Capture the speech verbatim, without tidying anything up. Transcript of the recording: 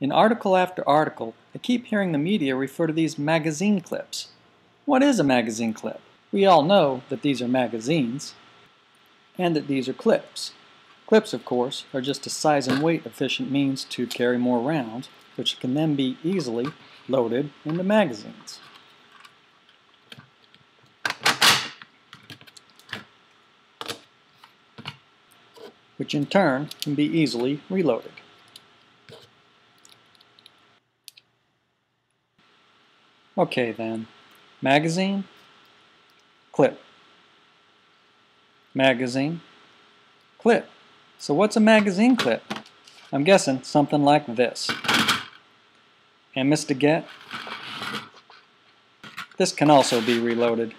In article after article, I keep hearing the media refer to these magazine clips. What is a magazine clip? We all know that these are magazines and that these are clips. Clips, of course, are just a size and weight efficient means to carry more rounds, which can then be easily loaded into magazines. Which in turn can be easily reloaded. Okay then, magazine, clip, magazine, clip. So what's a magazine clip? I'm guessing something like this. And Miz Degette, this can also be reloaded.